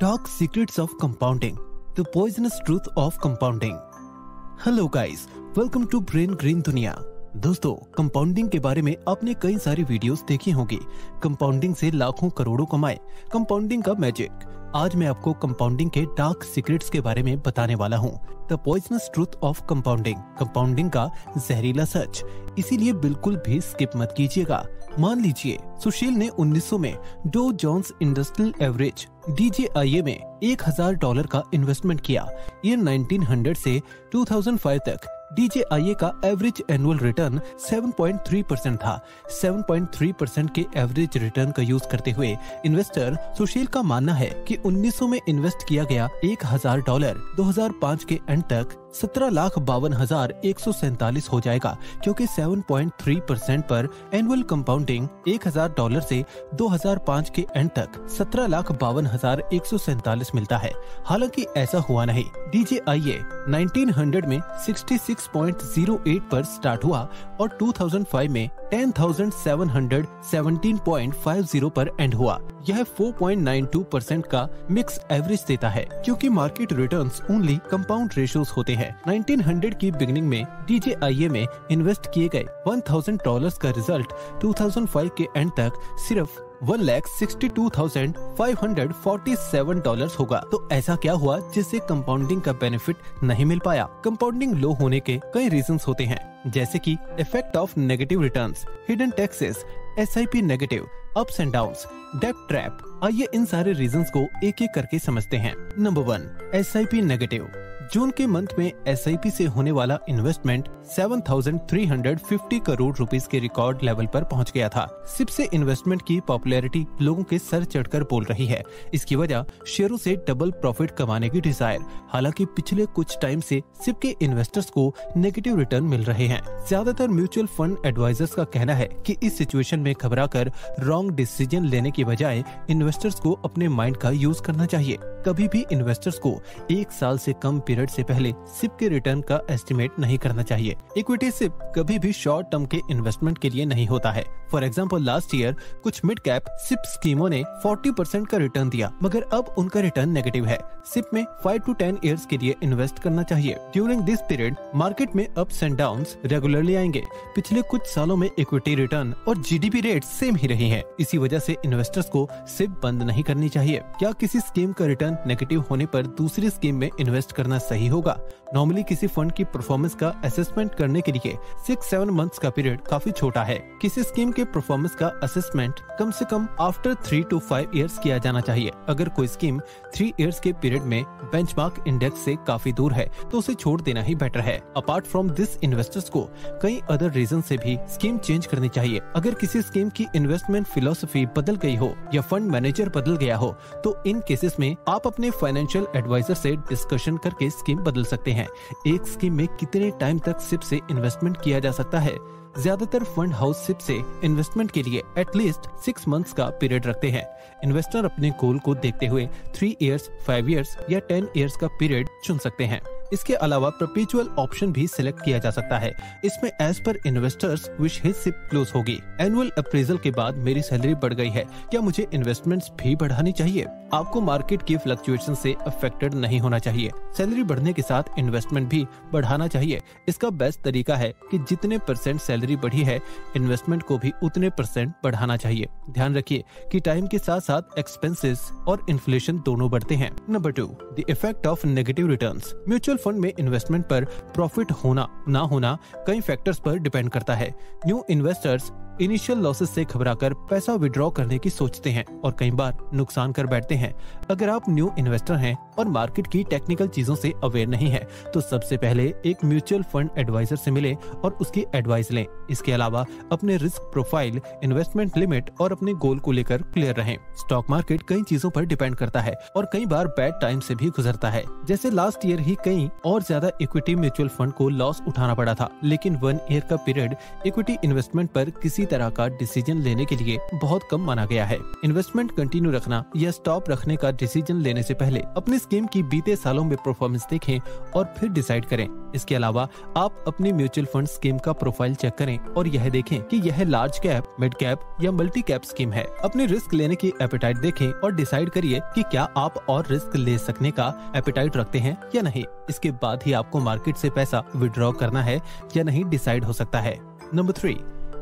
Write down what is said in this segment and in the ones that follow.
Dark Secrets of Compounding, The Poisonous Truth of Compounding। Hello guys, welcome to brain grain दुनिया। दोस्तों, compounding के बारे में आपने कई सारी वीडियोस देखी होंगी। कंपाउंडिंग से लाखों करोड़ों कमाए, कंपाउंडिंग का मैजिक। आज मैं आपको कंपाउंडिंग के डार्क सीक्रेट्स के बारे में बताने वाला हूं। The poisonous truth of compounding, compounding का जहरीला सच। इसीलिए बिल्कुल भी स्किप मत कीजिएगा। मान लीजिए सुशील ने 1900 में Dow Jones industrial average DJIA में $1000 का इन्वेस्टमेंट किया। ये 1900 से 2005 तक DJIA का एवरेज एनुअल रिटर्न 7.3% था। 7.3% के एवरेज रिटर्न का यूज करते हुए इन्वेस्टर सुशील का मानना है कि 1900 में इन्वेस्ट किया गया $1000 2005 के एंड तक 17,52,147 हो जाएगा, क्योंकि 7.3% पर एनुअल कंपाउंडिंग $1000 से 2005 के एंड तक 17,52,147 मिलता है। हालांकि ऐसा हुआ नहीं। DJIA 1900 में 66.08 पर स्टार्ट हुआ और 2005 में 10,717.50 पर एंड हुआ। यह 4.92% का मिक्स एवरेज देता है, क्योंकि market returns only compound ratios होते हैं। 1900 की बिगनिंग में DJIA में इन्वेस्ट किए गए $1000 का रिजल्ट 2005 के एंड तक सिर्फ $1,62,547 होगा। तो ऐसा क्या हुआ जिससे कंपाउंडिंग का बेनिफिट नहीं मिल पाया? कंपाउंडिंग लो होने के कई रीजंस होते हैं, जैसे कि effect of negative returns, hidden taxes, SIP negative, ups and downs, debt trap. आइए इन सारे रीजंस को एक एक करके समझते हैं। Number 1, SIP negative. जून के मंथ में SIP से होने वाला इन्वेस्टमेंट 7,350 करोड़ रुपीस के रिकॉर्ड लेवल पर पहुंच गया था। SIP से इन्वेस्टमेंट की पॉपुलैरिटी लोगों के सर चढ़कर बोल रही है। इसकी वजह शेयरों से डबल प्रॉफिट कमाने की डिजायर। हालांकि पिछले कुछ टाइम से SIP के इन्वेस्टर्स को नेगेटिव रिटर्न मिल रहे हैं। ज्यादातर म्यूचुअल फंड एडवाइजर्स का कहना है कि इस सिचुएशन में घबरा कर रॉन्ग डिसीजन लेने की बजाय इन्वेस्टर्स को अपने माइंड का यूज करना चाहिए। कभी भी इन्वेस्टर्स को एक साल से कम पीरियड से पहले SIP के रिटर्न का एस्टिमेट नहीं करना चाहिए। इक्विटी SIP कभी भी शॉर्ट टर्म के इन्वेस्टमेंट के लिए नहीं होता है। फॉर एग्जांपल, लास्ट ईयर कुछ मिड कैप SIP स्कीमों ने 40% का रिटर्न दिया, मगर अब उनका रिटर्न नेगेटिव है। SIP में 5 to 10 ईयर्स के लिए इन्वेस्ट करना चाहिए। ड्यूरिंग दिस पीरियड मार्केट में अप्स एंड डाउन्स रेगुलरली आएंगे। पिछले कुछ सालों में इक्विटी रिटर्न और GDP रेट सेम ही रही है। इसी वजह से इन्वेस्टर्स को SIP बंद नहीं करनी चाहिए। क्या किसी स्कीम का रिटर्न नेगेटिव होने पर दूसरी स्कीम में इन्वेस्ट करना सही होगा? नॉर्मली किसी फंड की परफॉर्मेंस का असेसमेंट करने के लिए 6-7 मंथ्स का पीरियड काफी छोटा है। किसी स्कीम के परफॉर्मेंस का असेसमेंट कम से कम आफ्टर 3 to 5 ईयर्स किया जाना चाहिए। अगर कोई स्कीम 3 ईयर्स के पीरियड में बेंचमार्क इंडेक्स से काफी दूर है तो उसे छोड़ देना ही बेटर है। अपार्ट फ्रॉम दिस, इन्वेस्टर्स को कई अदर रीजन से भी स्कीम चेंज करनी चाहिए। अगर किसी स्कीम की इन्वेस्टमेंट फिलोसफी बदल गई हो या फंड मैनेजर बदल गया हो, तो इन केसेस में आप अपने फाइनेंशियल एडवाइजर से डिस्कशन करके स्कीम बदल सकते हैं। एक स्कीम में कितने टाइम तक SIP से इन्वेस्टमेंट किया जा सकता है? ज्यादातर फंड हाउस SIP से इन्वेस्टमेंट के लिए एटलीस्ट 6 मंथ्स का पीरियड रखते हैं। इन्वेस्टर अपने गोल को देखते हुए 3 ईयर्स, 5 ईयर्स या 10 ईयर्स का पीरियड चुन सकते हैं। इसके अलावा परपेचुअल ऑप्शन भी सिलेक्ट किया जा सकता है। इसमें एज पर इन्वेस्टर्स विश ही SIP क्लोज होगी। एनुअल अप्रेजल के बाद मेरी सैलरी बढ़ गई है, क्या मुझे इन्वेस्टमेंट्स भी बढ़ानी चाहिए? आपको मार्केट की फ्लक्चुएशन से अफेक्टेड नहीं होना चाहिए। सैलरी बढ़ने के साथ इन्वेस्टमेंट भी बढ़ाना चाहिए। इसका बेस्ट तरीका है कि जितने परसेंट सैलरी बढ़ी है, इन्वेस्टमेंट को भी उतने परसेंट बढ़ाना चाहिए। ध्यान रखिए कि टाइम के साथ साथ एक्सपेंसेस और इन्फ्लेशन दोनों बढ़ते हैं। Number 2, the effect of negative returns. Mutual fund में इन्वेस्टमेंट पर प्रॉफिट होना ना होना कई फैक्टर्स पर डिपेंड करता है। न्यू इन्वेस्टर्स इनिशियल लॉसेस से घबराकर पैसा विड्रॉ करने की सोचते हैं और कई बार नुकसान कर बैठते हैं। अगर आप न्यू इन्वेस्टर हैं और मार्केट की टेक्निकल चीजों से अवेयर नहीं है, तो सबसे पहले एक म्यूचुअल फंड एडवाइजर से मिलें और उसकी एडवाइस लें। इसके अलावा अपने रिस्क प्रोफाइल, इन्वेस्टमेंट लिमिट और अपने गोल को लेकर क्लियर रहें। स्टॉक मार्केट कई चीजों पर डिपेंड करता है और कई बार बैड टाइम से भी गुजरता है। जैसे लास्ट ईयर ही कई और ज्यादा इक्विटी म्यूचुअल फंड को लॉस उठाना पड़ा था, लेकिन 1 ईयर का पीरियड इक्विटी इन्वेस्टमेंट पर किसी तरह का डिसीजन लेने के लिए बहुत कम माना गया है। इन्वेस्टमेंट कंटिन्यू रखना या स्टॉप रखने का डिसीजन लेने से पहले अपनी स्कीम की बीते सालों में परफॉर्मेंस देखें और फिर डिसाइड करें। इसके अलावा आप अपनी म्यूचुअल फंड स्कीम का प्रोफाइल चेक करें और यह देखें कि यह लार्ज कैप, मिड कैप या मल्टी कैप स्कीम है। अपने रिस्क लेने की एपेटाइट देखें और डिसाइड करिए कि क्या आप और रिस्क ले सकने का एपेटाइट रखते हैं या नहीं। इसके बाद ही आपको मार्केट से पैसा विड्रॉ करना है या नहीं डिसाइड हो सकता है। Number 3,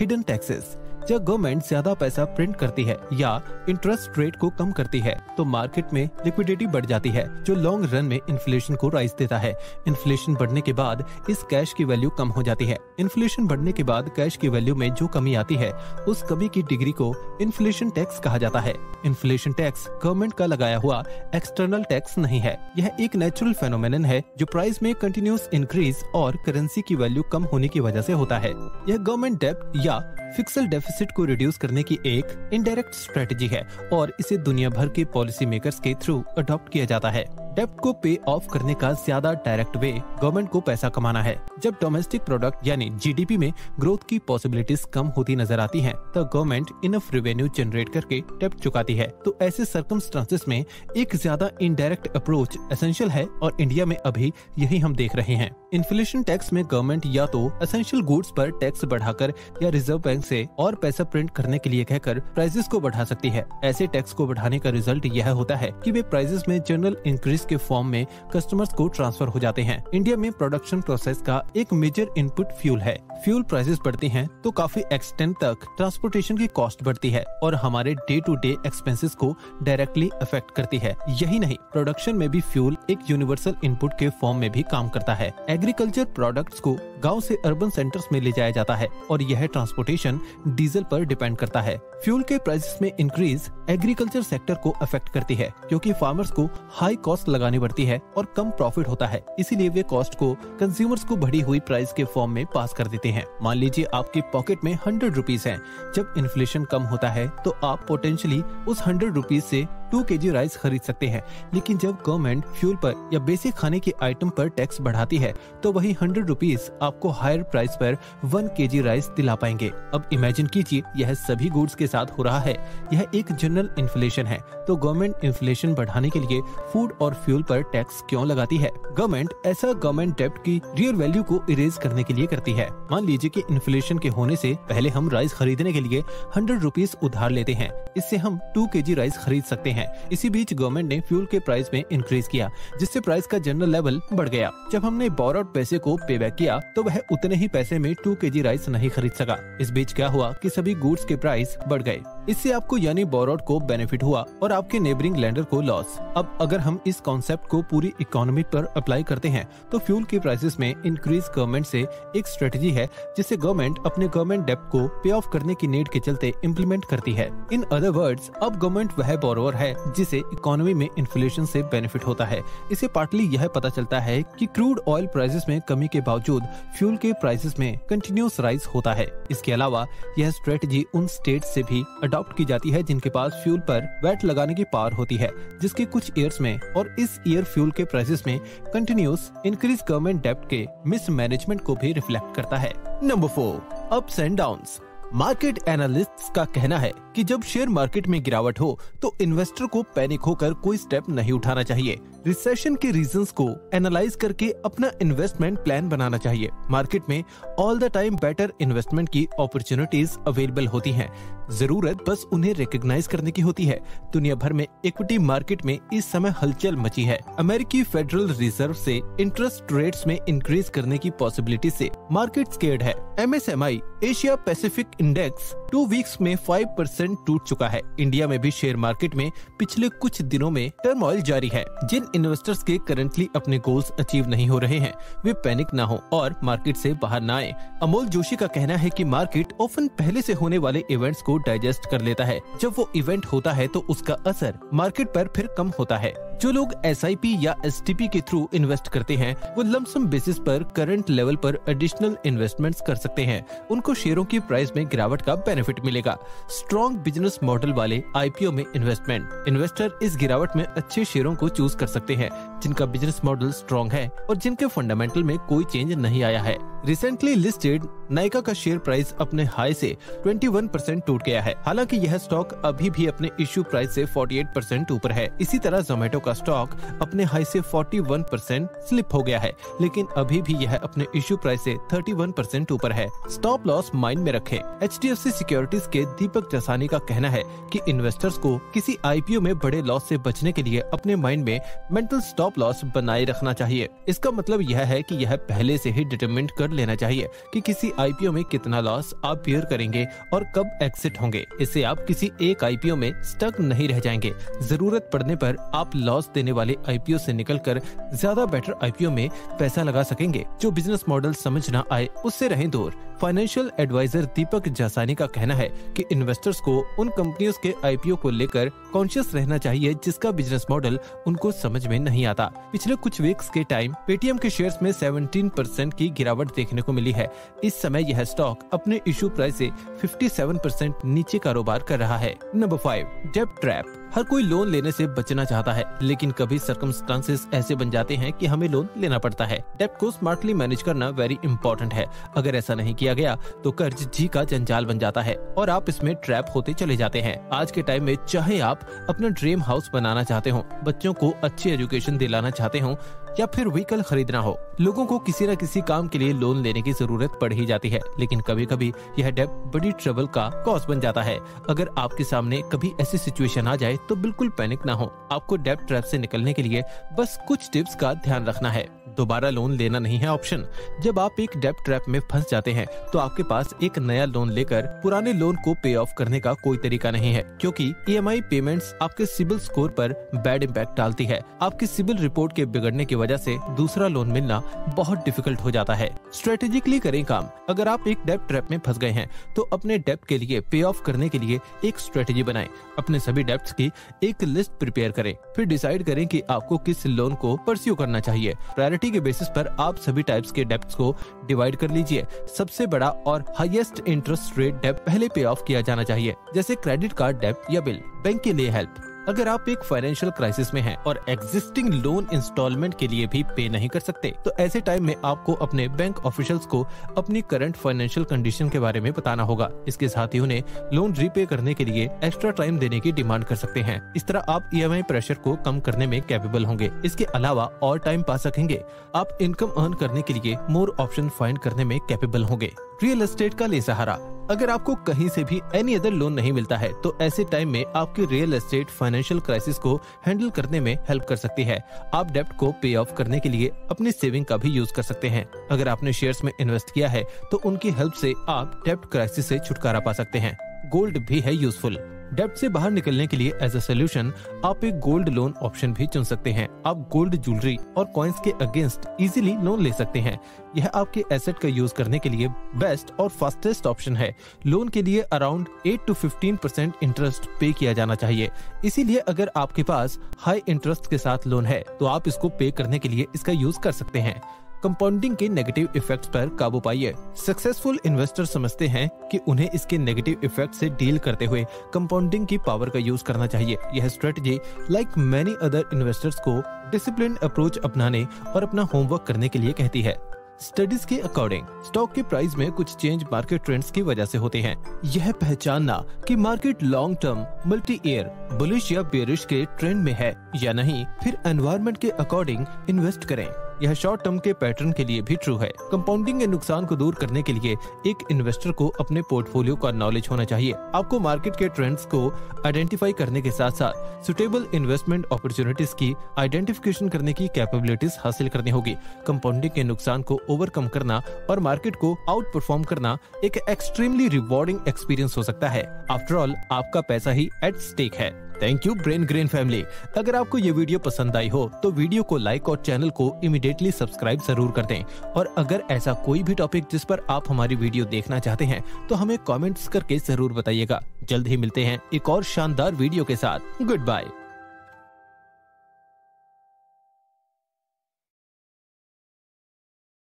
hidden taxes. जब गवर्नमेंट ज्यादा पैसा प्रिंट करती है या इंटरेस्ट रेट को कम करती है तो मार्केट में लिक्विडिटी बढ़ जाती है, जो लॉन्ग रन में इन्फ्लेशन को राइज देता है। इन्फ्लेशन बढ़ने के बाद इस कैश की वैल्यू कम हो जाती है। इन्फ्लेशन बढ़ने के बाद कैश की वैल्यू में जो कमी आती है उस कमी की डिग्री को इन्फ्लेशन टैक्स कहा जाता है। इन्फ्लेशन टैक्स गवर्नमेंट का लगाया हुआ एक्सटर्नल टैक्स नहीं है। यह एक नेचुरल फेनोमेनन है जो प्राइस में कंटिन्यूस इंक्रीज और करेंसी की वैल्यू कम होने की वजह से होता है। यह गवर्नमेंट डेब्ट या फिक्सल डेफिसिट को रिड्यूस करने की एक इनडायरेक्ट स्ट्रेटजी है और इसे दुनिया भर के पॉलिसी मेकर्स के थ्रू अडॉप्ट किया जाता है। डेब्ट को पे ऑफ करने का ज्यादा डायरेक्ट वे गवर्नमेंट को पैसा कमाना है। जब डोमेस्टिक प्रोडक्ट यानी जीडीपी में ग्रोथ की पॉसिबिलिटीज कम होती नजर आती हैं, तो गवर्नमेंट इनफ रेवेन्यू जनरेट करके डेब्ट चुकाती है। तो ऐसे सर्कमस्टांसेस में एक ज्यादा इनडायरेक्ट अप्रोच एसेंशियल है और इंडिया में अभी यही हम देख रहे हैं। इन्फ्लेशन टैक्स में गवर्नमेंट या तो एसेंशियल गुड्स पर टैक्स बढ़ाकर या रिजर्व बैंक से और पैसा प्रिंट करने के लिए कहकर प्राइसेस को बढ़ा सकती है। ऐसे टैक्स को बढ़ाने का रिजल्ट यह होता है कि वे प्राइसेस में जनरल इंक्रीज के फॉर्म में कस्टमर्स को ट्रांसफर हो जाते हैं। इंडिया में प्रोडक्शन प्रोसेस का एक मेजर इनपुट फ्यूल है। फ्यूल प्राइसेस बढ़ती हैं तो काफी एक्सटेंट तक ट्रांसपोर्टेशन की कॉस्ट बढ़ती है और हमारे डे टू डे एक्सपेंसेस को डायरेक्टली अफेक्ट करती है। यही नहीं, प्रोडक्शन में भी फ्यूल एक यूनिवर्सल इनपुट के फॉर्म में भी काम करता है। एग्रीकल्चर प्रोडक्ट्स को गांव से अर्बन सेंटर्स में ले जाया जाता है और यह ट्रांसपोर्टेशन डीजल पर डिपेंड करता है। फ्यूल के प्राइसेस में इंक्रीज एग्रीकल्चर सेक्टर को अफेक्ट करती है क्योंकि फार्मर्स को हाई कॉस्ट लगानी पड़ती है और कम प्रॉफिट होता है, इसीलिए वे कॉस्ट को कंज्यूमर्स को बढ़ी हुई प्राइस के फॉर्म में पास कर देते हैं। मान लीजिए आपके पॉकेट में 100 रुपीज है। जब इन्फ्लेशन कम होता है तो आप पोटेंशियली उस 100 रुपीज से 2 kg राइस खरीद सकते हैं, लेकिन जब गवर्नमेंट फ्यूल पर या बेसिक खाने के आइटम पर टैक्स बढ़ाती है तो वही 100 रुपीज आपको हायर प्राइस पर 1 kg राइस दिला पाएंगे। अब इमेजिन कीजिए यह सभी गुड्स के साथ हो रहा है। यह एक जनरल इन्फ्लेशन है। तो गवर्नमेंट इन्फ्लेशन बढ़ाने के लिए फूड और फ्यूल पर टैक्स क्यों लगाती है? गवर्नमेंट ऐसा गवर्नमेंट डेब्ट की रियल वैल्यू को इरेज करने के लिए करती है। मान लीजिए कि इन्फ्लेशन के होने से पहले हम राइस खरीदने के लिए 100 रुपीज उधार लेते हैं, इससे हम 2 kg राइस खरीद सकते हैं। इसी बीच गवर्नमेंट ने फ्यूल के प्राइस में इंक्रीज किया, जिससे प्राइस का जनरल लेवल बढ़ गया। जब हमने बोरोड पैसे को पे बैक किया तो वह उतने ही पैसे में 2 kg राइस नहीं खरीद सका। इस बीच क्या हुआ कि सभी गुड्स के प्राइस बढ़ गए। इससे आपको यानी बोरोड को बेनिफिट हुआ और आपके नेबरिंग लैंडर को लॉस। अब अगर हम इस कॉन्सेप्ट को पूरी इकोनॉमी पर अप्लाई करते हैं तो फ्यूल के प्राइसेस में इंक्रीज गवर्नमेंट से एक स्ट्रेटजी है जिसे गवर्नमेंट अपने गवर्नमेंट डेब्ट को पे ऑफ करने की नीड के चलते इम्प्लीमेंट करती है। इन अदर वर्ड्स, अब गवर्नमेंट वह बोरोवर है जिसे इकोनॉमी में इन्फ्लेशन से बेनिफिट होता है। इसे पार्टली यह पता चलता है कि क्रूड ऑयल प्राइसेस में कमी के बावजूद फ्यूल के प्राइसेस में कंटिन्यूस राइज होता है। इसके अलावा यह स्ट्रेटजी उन स्टेट से भी अडॉप्ट की जाती है जिनके पास फ्यूल पर वैट लगाने की पावर होती है, जिसके कुछ ईयर्स में और इस ईयर फ्यूल के प्राइसेस में कंटिन्यूस इंक्रीज गवर्नमेंट डेब्ट के मिसमैनेजमेंट को भी रिफ्लेक्ट करता है। Number 4, ups and downs. Market analysts का कहना है कि जब शेयर मार्केट में गिरावट हो तो इन्वेस्टर को पैनिक होकर कोई स्टेप नहीं उठाना चाहिए। रिसेशन के रीजंस को एनालाइज करके अपना इन्वेस्टमेंट प्लान बनाना चाहिए। मार्केट में all the time better investment की अपॉर्चुनिटीज अवेलेबल होती हैं। जरूरत बस उन्हें रिकॉग्नाइज करने की होती है। दुनिया भर में इक्विटी मार्केट में इस समय हलचल मची है। अमेरिकी फेडरल रिजर्व से इंटरेस्ट रेट्स में इंक्रीज करने की पॉसिबिलिटी से मार्केट स्केर्ड है। MSMI Asia Pacific index 2 weeks में 5% टूट चुका है। इंडिया में भी शेयर मार्केट में पिछले कुछ दिनों में टर्मोइल जारी है। जिन इन्वेस्टर्स के करंटली अपने गोल्स अचीव नहीं हो रहे हैं वे पैनिक ना हो और मार्केट से बाहर ना आए। अमोल जोशी का कहना है कि मार्केट ऑफन पहले से होने वाले इवेंट्स को डाइजेस्ट कर लेता है। जब वो इवेंट होता है तो उसका असर मार्केट पर फिर कम होता है। जो लोग SIP या STP के थ्रू इन्वेस्ट करते हैं वो लमसम बेसिस पर करंट लेवल पर एडिशनल इन्वेस्टमेंट्स कर सकते हैं। उनको शेयरों की प्राइस में गिरावट का बेनिफिट मिलेगा। स्ट्रॉन्ग बिजनेस मॉडल वाले IPO में इन्वेस्टमेंट। इन्वेस्टर इस गिरावट में अच्छे शेयरों को चूज कर सकते हैं जिनका बिजनेस मॉडल स्ट्रॉन्ग है और जिनके फंडामेंटल में कोई चेंज नहीं आया है। रिसेंटली लिस्टेड नायका का शेयर प्राइस अपने हाई से 21% टूट गया है। हालांकि यह स्टॉक अभी भी अपने इश्यू प्राइस से 48% ऊपर है। इसी तरह जोमेटो का स्टॉक अपने हाई से 41% स्लिप हो गया है, लेकिन अभी भी यह अपने इश्यू प्राइस से 31% ऊपर है। स्टॉप लॉस माइंड में रखें। एचडीएफसी सिक्योरिटीज के दीपक जसानी का कहना है कि इन्वेस्टर्स को किसी आईपीओ में बड़े लॉस से बचने के लिए अपने माइंड में मेंटल स्टॉप लॉस बनाए रखना चाहिए। इसका मतलब यह है कि यह पहले से ही डिटरमिन कर लेना चाहिए कि किसी आईपीओ में कितना लॉस आप बियर करेंगे और कब एग्जिट होंगे। इससे आप किसी एक आईपीओ में स्टक नहीं रह जाएंगे। जरूरत पड़ने पर आप लॉस देने वाले आईपीओ से निकलकर ज्यादा बेटर आईपीओ में पैसा लगा सकेंगे। जो बिजनेस मॉडल समझ ना आए उससे रहें दूर। फाइनेंशियल एडवाइजर दीपक जासानी का कहना है कि इन्वेस्टर्स को उन कंपनियों के आईपीओ को लेकर कॉन्शियस रहना चाहिए जिसका बिजनेस मॉडल उनको समझ में नहीं आता। पिछले कुछ वीक्स के टाइम पेटीएम के शेयर्स में 17% की गिरावट देखने को मिली है। इस समय यह स्टॉक अपने इश्यू प्राइस से 57% नीचे कारोबार कर रहा है। नंबर 5, डेब्ट ट्रैप। हर कोई लोन लेने से बचना चाहता है, लेकिन कभी सर्कमस्टांसेस ऐसे बन जाते हैं कि हमें लोन लेना पड़ता है। डेब्ट को स्मार्टली मैनेज करना वेरी इंपॉर्टेंट है। अगर ऐसा नहीं किया गया तो कर्ज जी का जंजाल बन जाता है और आप इसमें ट्रैप होते चले जाते हैं। आज के टाइम में चाहे आप अपना ड्रीम हाउस बनाना चाहते हो, बच्चों को अच्छी एजुकेशन दिलाना चाहते हो या फिर व्हीकल खरीदना हो, लोगों को किसी न किसी काम के लिए लोन लेने की जरूरत पड़ ही जाती है। लेकिन कभी कभी यह डेब्ट बड़ी ट्रबल का कॉज बन जाता है। अगर आपके सामने कभी ऐसी सिचुएशन आ जाए तो बिल्कुल पैनिक ना हो। आपको डेब्ट ट्रैप से निकलने के लिए बस कुछ टिप्स का ध्यान रखना है। दोबारा लोन लेना नहीं है ऑप्शन। जब आप एक डेब्ट ट्रैप में फंस जाते हैं तो आपके पास एक नया लोन लेकर पुराने लोन को पे ऑफ करने का कोई तरीका नहीं है, क्योंकि ईएमआई पेमेंट्स आपके सिबिल स्कोर पर बैड इम्पैक्ट डालती है। आपकी सिबिल रिपोर्ट के बिगड़ने की वजह से दूसरा लोन मिलना बहुत डिफिकल्ट हो जाता है। स्ट्रेटेजिकली करें काम। अगर आप एक डेब्ट ट्रैप में फंस गए हैं तो अपने डेब्ट के लिए पे ऑफ करने के लिए एक स्ट्रेटेजी बनाएं। अपने सभी डेब्ट्स की एक लिस्ट प्रिपेयर करें, फिर डिसाइड करें कि आपको किस लोन को परस्यू करना चाहिए। प्रायोरिटी के बेसिस पर आप सभी टाइप्स के डेब्ट्स को डिवाइड कर लीजिए। सबसे बड़ा और हाईएस्ट इंटरेस्ट रेट डेब्ट पहले पे ऑफ किया जाना चाहिए, जैसे क्रेडिट कार्ड डेब्ट या बिल। बैंक के लिए हेल्प। अगर आप एक फाइनेंशियल क्राइसिस में हैं और एग्जिस्टिंग लोन इंस्टॉलमेंट के लिए भी पे नहीं कर सकते, तो ऐसे टाइम में आपको अपने बैंक ऑफिशियल्स को अपनी करंट फाइनेंशियल कंडीशन के बारे में बताना होगा। इसके साथ ही उन्हें लोन रीपे करने के लिए एक्स्ट्रा टाइम देने की डिमांड कर सकते हैं। इस तरह आप ईएमआई प्रेशर को कम करने में कैपेबल होंगे। इसके अलावा और टाइम पा सकेंगे। आप इनकम अर्न करने के लिए मोर ऑप्शन फाइंड करने में कैपेबल होंगे। रियल एस्टेट का ले सहारा। अगर आपको कहीं से भी एनी अदर लोन नहीं मिलता है तो ऐसे टाइम में आपकी रियल एस्टेट फाइनेंशियल क्राइसिस को हैंडल करने में हेल्प कर सकती है। आप डेब्ट को पे ऑफ करने के लिए अपनी सेविंग का भी यूज कर सकते हैं। अगर आपने शेयर्स में इन्वेस्ट किया है तो उनकी हेल्प से आप डेब्ट क्राइसिस से छुटकारा पा सकते हैं। गोल्ड भी है यूजफुल। डेब्ट से बाहर निकलने के लिए एज अ सोल्यूशन आप एक गोल्ड लोन ऑप्शन भी चुन सकते हैं। आप गोल्ड, ज्वेलरी और कॉइन्स के अगेंस्ट इजीली लोन ले सकते हैं। यह आपके एसेट का यूज करने के लिए बेस्ट और फास्टेस्ट ऑप्शन है। लोन के लिए अराउंड 8 to 15% इंटरेस्ट पे किया जाना चाहिए। इसीलिए अगर आपके पास हाई इंटरेस्ट के साथ लोन है तो आप इसको पे करने के लिए इसका यूज कर सकते हैं। कंपाउंडिंग के नेगेटिव इफेक्ट्स पर काबू पाइए। सक्सेसफुल इन्वेस्टर समझते हैं कि उन्हें इसके नेगेटिव इफेक्ट से डील करते हुए कंपाउंडिंग की पावर का यूज करना चाहिए। यह strategy like many other investors को डिसिप्लिन अप्रोच अपनाने और अपना होमवर्क करने के लिए कहती है। स्टडीज के अकॉर्डिंग स्टॉक के प्राइस में कुछ चेंज मार्केट ट्रेंड्स की वजह से होते हैं। यह पहचानना कि market long term, multi year, bullish या बेरिश के ट्रेंड में है या नहीं, फिर एनवायरमेंट के अकॉर्डिंग इन्वेस्ट करें। यह शॉर्ट टर्म के पैटर्न के लिए भी ट्रू है। कंपाउंडिंग के नुकसान को दूर करने के लिए एक इन्वेस्टर को अपने पोर्टफोलियो का नॉलेज होना चाहिए। आपको मार्केट के ट्रेंड्स को आइडेंटिफाई करने के साथ साथ सुटेबल इन्वेस्टमेंट अपॉर्चुनिटीज की आइडेंटिफिकेशन करने की कैपेबिलिटीज हासिल करनी होगी। कंपाउंडिंग के नुकसान को ओवरकम करना और मार्केट को आउट परफॉर्म करना एक एक्सट्रीमली रिवॉर्डिंग एक्सपीरियंस हो सकता है। आफ्टर ऑल, आपका पैसा ही एट स्टेक है। Thank you brain grain family. अगर आपको ये वीडियो पसंद आई हो तो वीडियो को लाइक और चैनल को इमीडिएटली सब्सक्राइब जरूर कर दें। और अगर ऐसा कोई भी टॉपिक जिस पर आप हमारी वीडियो देखना चाहते हैं तो हमें कमेंट्स करके जरूर बताइएगा। जल्द ही मिलते हैं एक और शानदार वीडियो के साथ। Good bye.